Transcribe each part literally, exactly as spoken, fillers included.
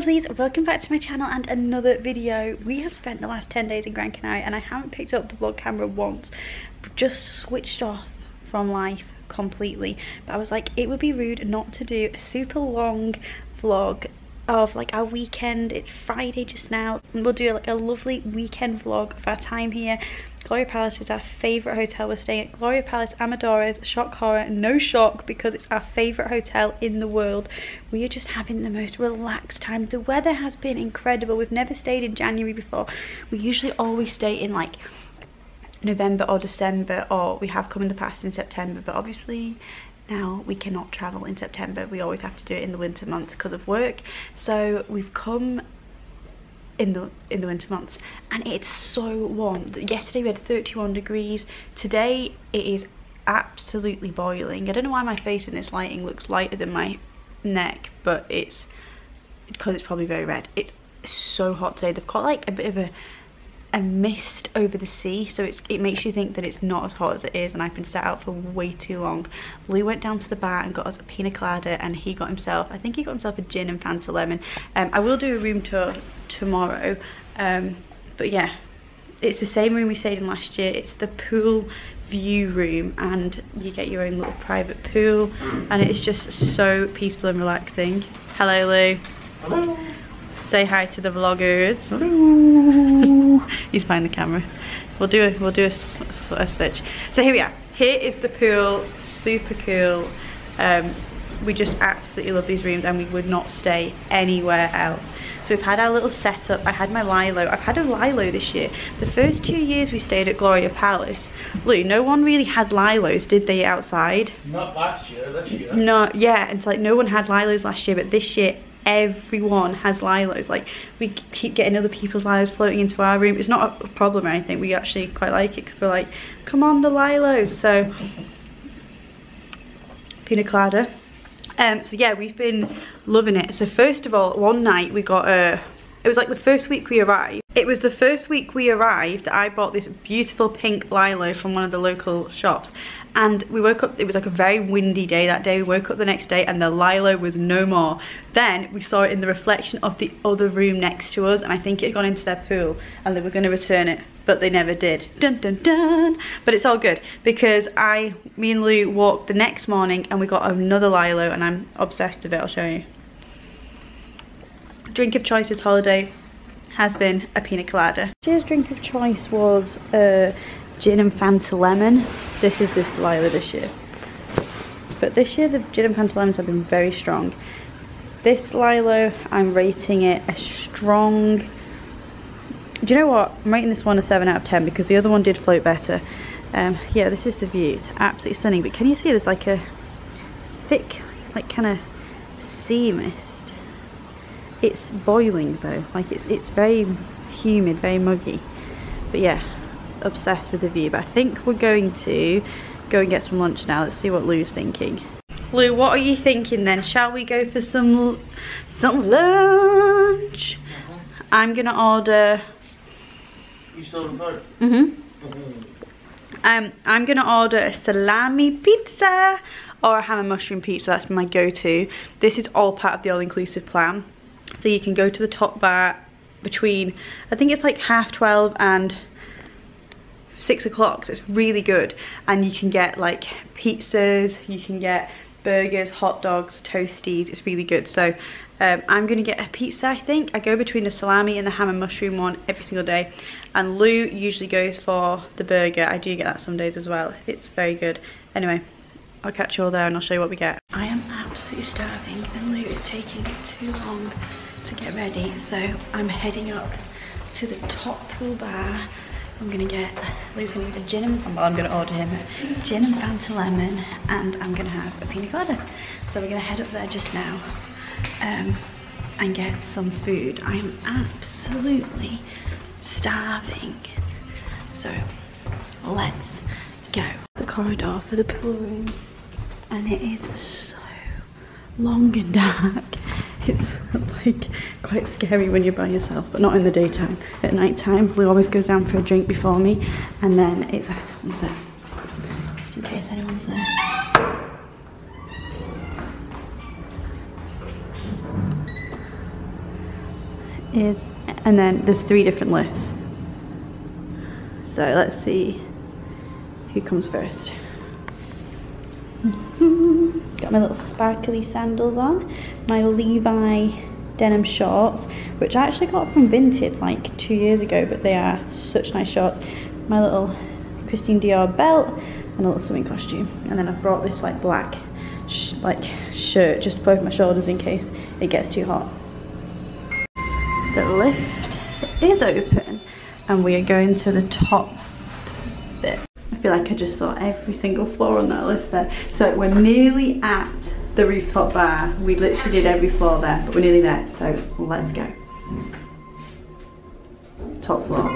lovelies, welcome back to my channel and another video. We have spent the last ten days in Gran Canaria and I haven't picked up the vlog camera once. I've just switched off from life completely, but I was like, it would be rude not to do a super long vlog of like our weekend. It's Friday just now and we'll do like a lovely weekend vlog of our time here. Gloria Palace is our favourite hotel. We're staying at Gloria Palace Amadores. Shock horror, no shock, because it's our favourite hotel in the world. We are just having the most relaxed time. The weather has been incredible. We've never stayed in January before. We usually always stay in like November or December, or we have come in the past in September, but obviously now we cannot travel in September. We always have to do it in the winter months because of work. So we've come in the in the winter months and it's so warm. Yesterday we had thirty-one degrees. Today it is absolutely boiling. I don't know why my face in this lighting looks lighter than my neck, but it's because it's probably very red. It's so hot today. They've got like a bit of a a mist over the sea, so it's, it makes you think that it's not as hot as it is, and I've been sat out for way too long. Lou went down to the bar and got us a pina colada, and he got himself, I think he got himself a gin and Fanta lemon. Um, I will do a room tour tomorrow, um, but yeah, it's the same room we stayed in last year. It's the pool view room, and you get your own little private pool, and it's just so peaceful and relaxing. Hello Lou. Hello. Say hi to the vloggers. Hello. He's behind the camera. We'll do a we'll do a, a, a switch. So here we are. Here is the pool. Super cool. Um, we just absolutely love these rooms, and we would not stay anywhere else. So we've had our little setup. I had my Lilo. I've had a Lilo this year. The first two years we stayed at Gloria Palace, Lou, no one really had Lilos, did they, outside? Not last year. This year. No. Yeah. It's like no one had Lilos last year, but this year everyone has Lilos. Like, we keep getting other people's Lilos floating into our room. It's not a problem or anything. We actually quite like it because we're like, come on, the Lilos. So pina colada. Um so yeah, we've been loving it. So first of all, one night we got a it was like the first week we arrived it was the first week we arrived that I bought this beautiful pink Lilo from one of the local shops. And we woke up, it was like a very windy day that day. We woke up the next day and the Lilo was no more. Then we saw it in the reflection of the other room next to us, and I think it had gone into their pool and they were gonna return it, but they never did. Dun dun dun. But it's all good because I, me and Lou walked the next morning and we got another Lilo, and I'm obsessed with it, I'll show you. Drink of choice this holiday has been a pina colada. Cheers drink of choice was uh, gin and Fanta lemon. This is this Lila this year, but this year the gin and Fanta lemons have been very strong. This Lilo, I'm rating it a strong, do you know what, I'm rating this one a seven out of ten because the other one did float better. Um, yeah, this is the views, absolutely stunning. But can you see there's like a thick like kind of sea mist? It's boiling though, like it's, it's very humid, very muggy. But yeah, obsessed with the view. But I think we're going to go and get some lunch now. Let's see what Lou's thinking. Lou, what are you thinking then? Shall we go for some some lunch? Uh-huh. I'm gonna order. You still in part? Mm-hmm. Mm-hmm. Um, I'm gonna order a salami pizza or a ham and mushroom pizza. That's my go-to. This is all part of the all-inclusive plan. So you can go to the top bar between, I think it's like half twelve and six o'clock, so it's really good, and you can get like pizzas, you can get burgers, hot dogs, toasties. It's really good. So um, I'm gonna get a pizza. I think I go between the salami and the ham and mushroom one every single day, and Lou usually goes for the burger. I do get that some days as well. It's very good. Anyway, I'll catch you all there and I'll show you what we get. I am absolutely starving and Lou is taking too long to get ready, so I'm heading up to the top pool bar. I'm gonna get, Lou's gonna get a gin and, well, I'm gonna order him gin and Fanta lemon, and I'm gonna have a pina colada. So we're gonna head up there just now um, and get some food. I am absolutely starving. So let's go. The corridor for the pool rooms, and it is so long and dark. It's like quite scary when you're by yourself, but not in the daytime. At night time, Lou always goes down for a drink before me, and then it's everyone's there. Just in case anyone's there. is, and then there's three different lifts. So let's see who comes first. Got my little sparkly sandals on, my Levi denim shorts, which I actually got from Vinted like two years ago, but they are such nice shorts, my little Christian Dior belt, and a little swimming costume. And then I've brought this like black sh like shirt just over my shoulders in case it gets too hot. The lift is open and we are going to the top bit. I feel like I just saw every single floor on that lift there. So we're nearly at the rooftop bar. We literally did every floor there, but we're nearly there, so let's go. Top floor.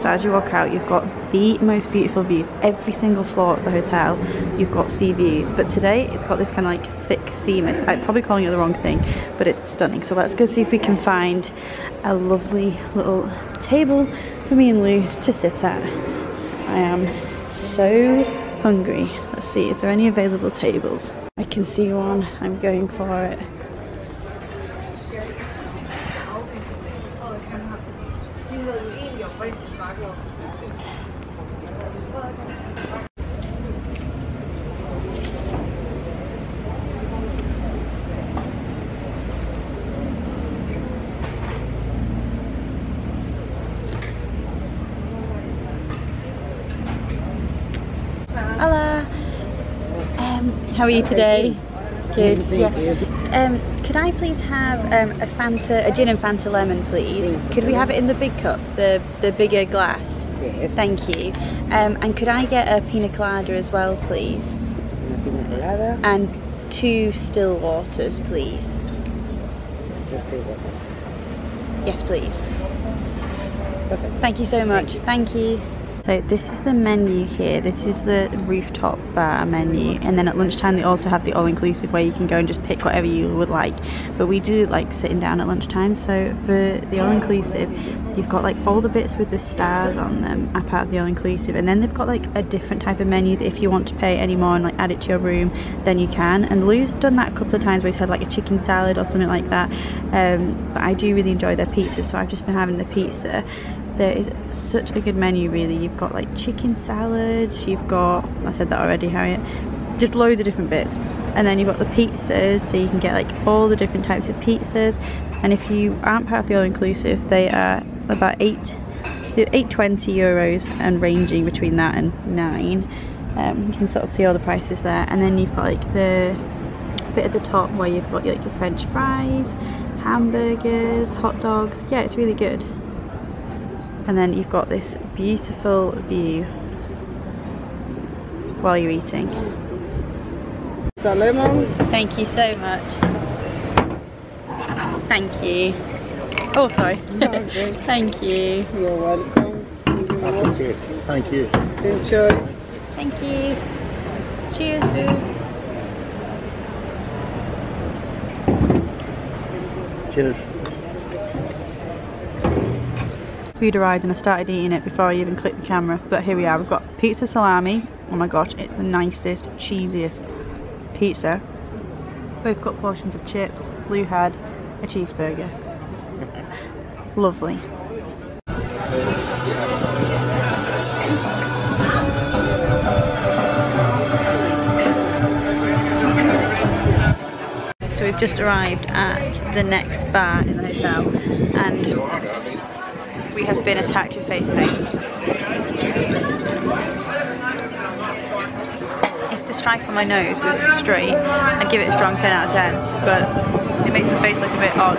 So as you walk out, you've got the most beautiful views. Every single floor of the hotel, you've got sea views. But today, it's got this kind of like thick sea mist. I'm probably calling it the wrong thing, but it's stunning. So let's go see if we can find a lovely little table for me and Lou to sit at. I am so hungry. Let's see, is there any available tables? I can see one, I'm going for it. Hola. Um, how are you today? Good. Yeah. Um, could I please have um, a Fanta, a gin and Fanta lemon, please? Could we have it in the big cup, the the bigger glass? Yes. Thank you. Um, and could I get a pina colada as well, please? Pina colada. And two still waters, please. Two still waters. Yes, please. Perfect. Thank you so much. Thank you. So this is the menu here, this is the rooftop bar menu, and then at lunchtime they also have the all-inclusive where you can go and just pick whatever you would like. But we do like sitting down at lunchtime, so for the all-inclusive you've got like all the bits with the stars on them are part of the all-inclusive, and then they've got like a different type of menu that if you want to pay any more and like add it to your room, then you can. And Lou's done that a couple of times where he's had like a chicken salad or something like that, um, but I do really enjoy their pizza, so I've just been having the pizza. There is such a good menu really. You've got like chicken salads, you've got, I said that already, Harriet, just loads of different bits. And then you've got the pizzas, so you can get like all the different types of pizzas. And if you aren't part of the all-inclusive, they are about eight, eight twenty euros and ranging between that and nine. Um, you can sort of see all the prices there. And then you've got like the bit at the top where you've got like your French fries, hamburgers, hot dogs. Yeah, it's really good. And then you've got this beautiful view while you're eating. The lemon. Thank you so much. Thank you. Oh, sorry. Thank you. You're welcome. Thank you. Enjoy. Thank you. Cheers, boo. Cheers. Food arrived and I started eating it before I even clicked the camera, but here we are. We've got pizza salami. Oh my gosh, it's the nicest, cheesiest pizza. Both got portions of chips. Lou had a cheeseburger. Lovely. So we've just arrived at the next bar in the hotel, and we have been attacked with face paint. If the stripe on my nose was straight, I'd give it a strong ten out of ten, but it makes my face look a bit odd.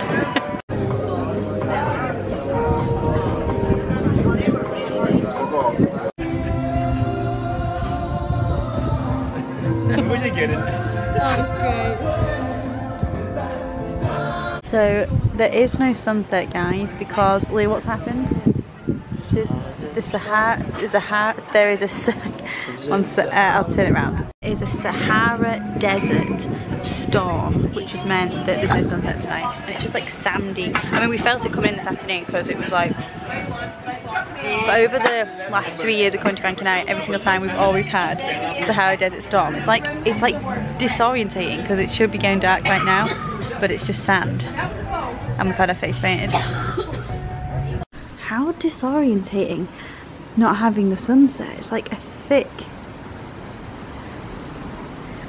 Where'd you get it? That was great. So there is no sunset, guys, because Lou, what's happened? There's the Sahara. There's a hat. There is a sunset. Uh, I'll turn it around. is a Sahara Desert storm, which has meant that there's no sunset tonight, and it's just like sandy. I mean, we felt it coming in this afternoon because it was like, but over the last three years of coming to Gran Canaria, every single time we've always had Sahara Desert storm. It's like, it's like disorientating because it should be going dark right now, but it's just sand, and we've had our face painted. How disorientating not having the sunset. It's like a thick...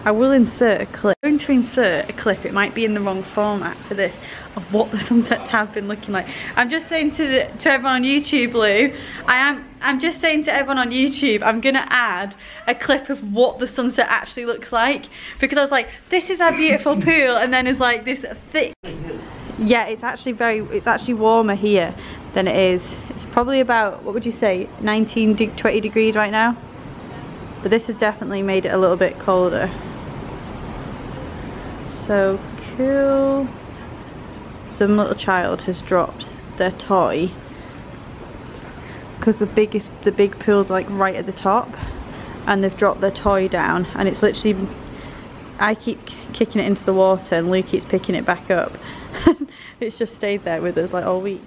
I will insert a clip. I'm going to insert a clip, it might be in the wrong format for this, of what the sunsets have been looking like. I'm just saying to the, to everyone on YouTube, Lou, I am, I'm just saying to everyone on YouTube, I'm gonna add a clip of what the sunset actually looks like, because I was like, this is our beautiful pool, and then it's like this thick. Yeah, it's actually very, it's actually warmer here than it is. It's probably about, what would you say, nineteen, twenty degrees right now? But this has definitely made it a little bit colder. So cool. Some little child has dropped their toy because the biggest, the big pool's like right at the top, and they've dropped their toy down, and it's literally, I keep kicking it into the water and Lou keeps picking it back up. It's just stayed there with us like all week.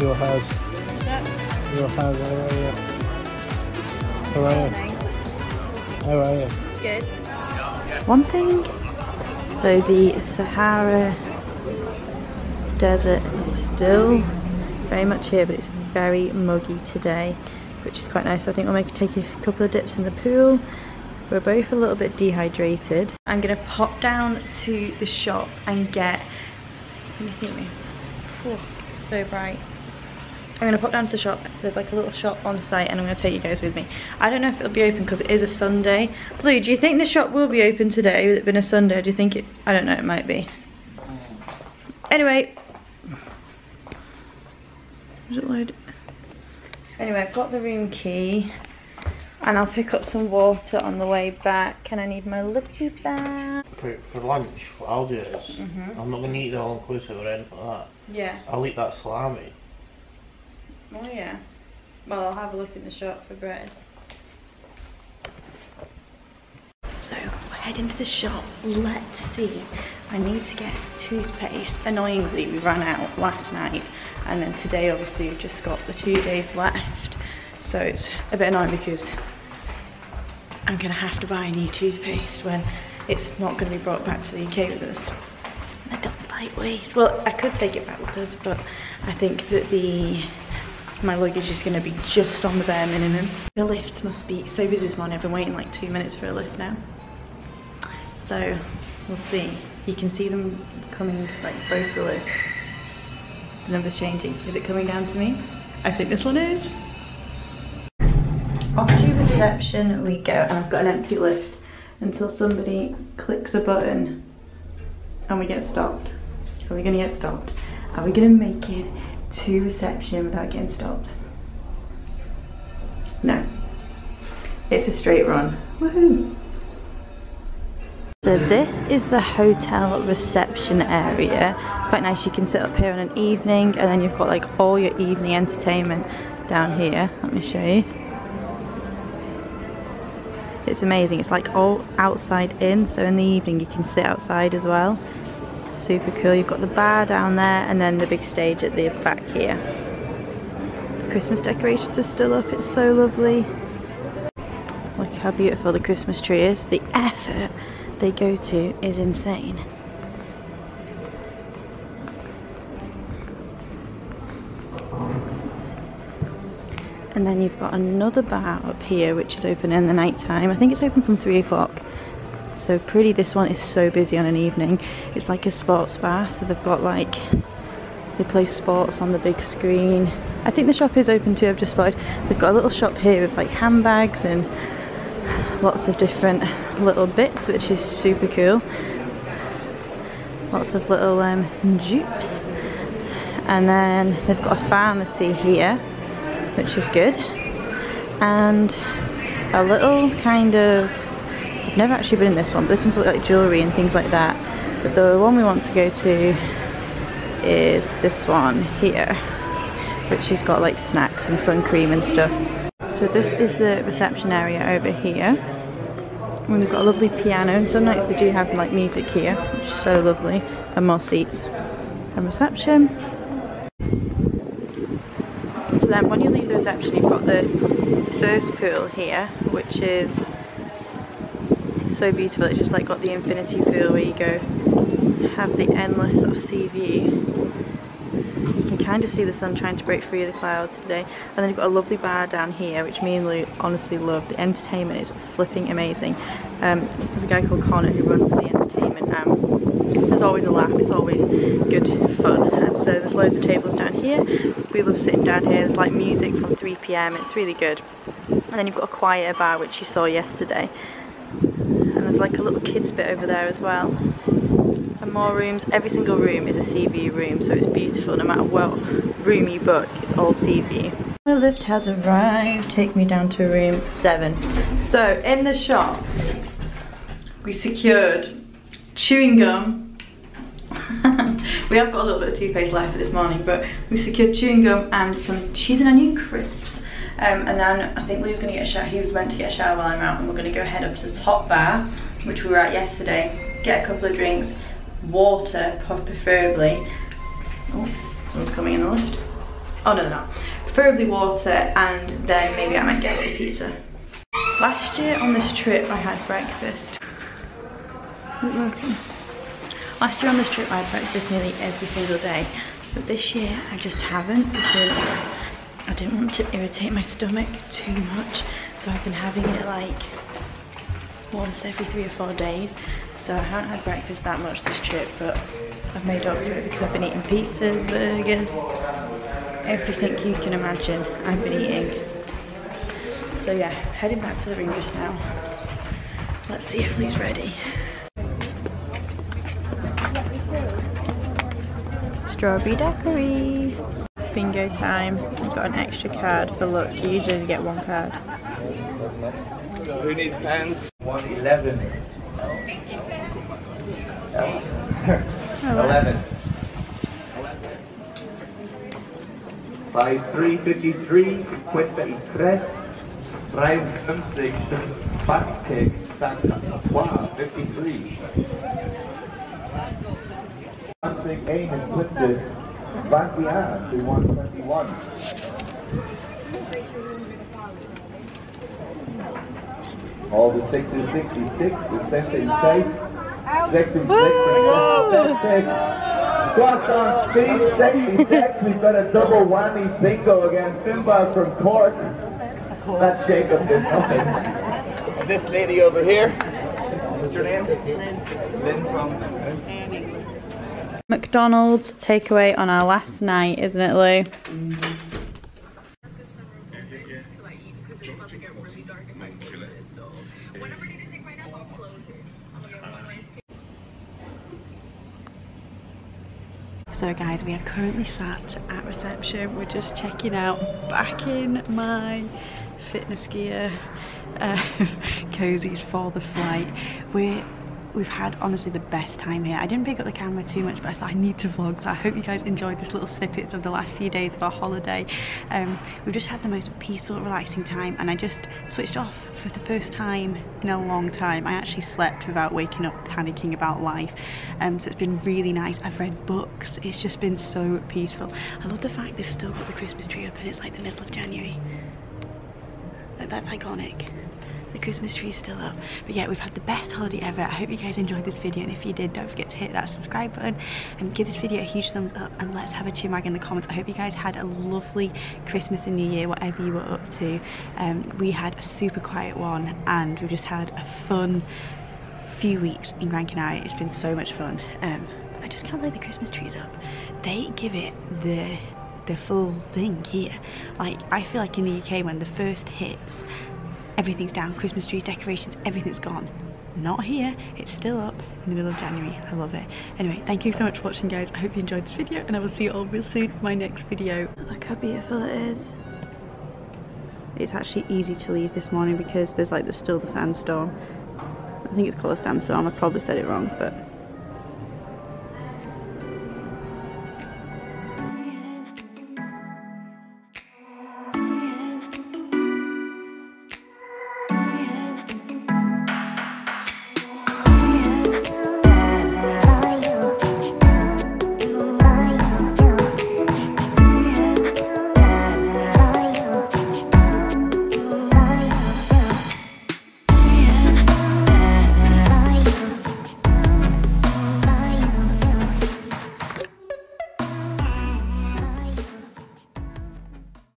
Your house. Your house, how are you? How are you? How are you? Good. One thing. So the Sahara Desert is still very much here, but it's very muggy today, which is quite nice. I think we'll make take a couple of dips in the pool. We're both a little bit dehydrated. I'm gonna pop down to the shop and get. Can you see me? Oh, so bright. I'm going to pop down to the shop. There's like a little shop on site, and I'm going to take you guys with me. I don't know if it'll be open because it is a Sunday. Lou, do you think the shop will be open today with it being a Sunday? Do you think it... I don't know, it might be. Anyway. Is it loaded? Anyway, I've got the room key, and I'll pick up some water on the way back, and I need my lippy bag. For, for lunch, what I'll do is, mm -hmm. I'm not going to eat the all-inclusive or anything like that. Yeah. I'll eat that salami. Oh yeah. Well, I'll have a look in the shop for bread. So, we're heading to the shop. Let's see. I need to get toothpaste. Annoyingly, we ran out last night. And then today, obviously, we've just got the two days left. So it's a bit annoying because I'm going to have to buy a new toothpaste when it's not going to be brought back to the U K with us. I don't like waste. Well, I could take it back with us, but I think that the... my luggage is going to be just on the bare minimum. The lifts must be so busy this morning. I've been waiting like two minutes for a lift now. So, we'll see. You can see them coming, like both the lifts. The number's changing. Is it coming down to me? I think this one is. Off to reception we go, and I've got an empty lift until somebody clicks a button and we get stopped. Are we going to get stopped? Are we going to make it to reception without getting stopped? No. It's a straight run. Woohoo! So this is the hotel reception area. It's quite nice. You can sit up here on an evening, and then you've got like all your evening entertainment down here. Let me show you. It's amazing. It's like all outside in, so in the evening you can sit outside as well. Super cool. You've got the bar down there, and then the big stage at the back here. The Christmas decorations are still up. It's so lovely. Look how beautiful the Christmas tree is. The effort they go to is insane. And then you've got another bar up here which is open in the night time. I think it's open from three o'clock. So pretty, this one is so busy on an evening. It's like a sports bar, so they've got like, they play sports on the big screen. I think the shop is open too, I've just spotted. They've got a little shop here with like handbags and lots of different little bits, which is super cool. Lots of little um, dupes. And then they've got a pharmacy here, which is good. And a little kind of, I've never actually been in this one, but this one's like jewellery and things like that. But the one we want to go to is this one here, which has got like snacks and sun cream and stuff. So this is the reception area over here. And they've got a lovely piano, and some nights they do have like music here, which is so lovely. And more seats and reception. So then when you leave the reception, you've got the first pool here, which is so beautiful. It's just like got the infinity pool where you go have the endless sort of sea view. You can kind of see the sun trying to break through the clouds today. And then you've got a lovely bar down here, which me and Lou honestly love. The entertainment is flipping amazing. Um, there's a guy called Connor who runs the entertainment. Um, there's always a laugh, it's always good fun. And so there's loads of tables down here. We love sitting down here. There's like music from three p m, it's really good. And then you've got a quieter bar, which you saw yesterday. And there's like a little kids bit over there as well. And more rooms. Every single room is a sea view room, so it's beautiful. No matter what room you book, it's all sea view. My lift has arrived. Take me down to room seven. So in the shop, we secured chewing gum. We have got a little bit of toothpaste left for this morning, but we secured chewing gum and some cheese and onion crisps. Um, and then I think Lou's going to get a shower. He was meant to get a shower while I'm out, and we're going to go head up to the top bar, which we were at yesterday, get a couple of drinks, water preferably. Oh, someone's coming in the lift. Oh no, no, preferably water, and then maybe I might get a little pizza. Last year on this trip I had breakfast. Last year on this trip I had breakfast nearly every single day, but this year I just haven't because I didn't want to irritate my stomach too much, so I've been having it like once every three or four days. So I haven't had breakfast that much this trip, but I've made up for it because I've been eating pizzas, burgers, everything you can imagine I've been eating. So yeah, heading back to the room just now. Let's see if Lee's ready. Strawberry daiquiri. Bingo time. I've got an extra card for luck. You usually get one card. Who needs pens? one eleven. eleven. By three fifty-three, cinquantatré, fifty-three. And put the Vatican to one twenty-one. All the sixes, sixty-six, the seventy-six. Six and six and six. So on C sixty-six, we've got a double whammy bingo again. Finbar from Cork. That shake-up did nothing. And this lady over here, what's your name? Lynn. Lynn from McDonald's takeaway on our last night, isn't it, Lou? Mm. So guys, we are currently sat at reception. We're just checking out, back in my fitness gear, um, cozies for the flight. We're, we've had honestly the best time here. I didn't pick up the camera too much, but I thought I need to vlog, so I hope you guys enjoyed this little snippets of the last few days of our holiday. Um, we've just had the most peaceful, relaxing time, and I just switched off for the first time in a long time. I actually slept without waking up panicking about life, um, so it's been really nice. I've read books, it's just been so peaceful. I love the fact they've still got the Christmas tree up and it's like the middle of January. Like, that's iconic. The Christmas tree's still up. But yeah, we've had the best holiday ever. I hope you guys enjoyed this video, and if you did, don't forget to hit that subscribe button and give this video a huge thumbs up, and let's have a cheer mag in the comments. I hope you guys had a lovely Christmas and New Year, whatever you were up to. Um, we had a super quiet one, and we've just had a fun few weeks in Gran Canaria. It's been so much fun. Um, I just can't believe the Christmas tree's up. They give it the the full thing here. Like, I feel like in the U K when the first hits, everything's down, Christmas trees, decorations, everything's gone. Not here, it's still up in the middle of January. I love it. Anyway, thank you so much for watching, guys. I hope you enjoyed this video, and I will see you all real soon for my next video. Look how beautiful it is. It's actually easy to leave this morning because there's like there's still the sandstorm. I think it's called a sandstorm, I probably said it wrong, but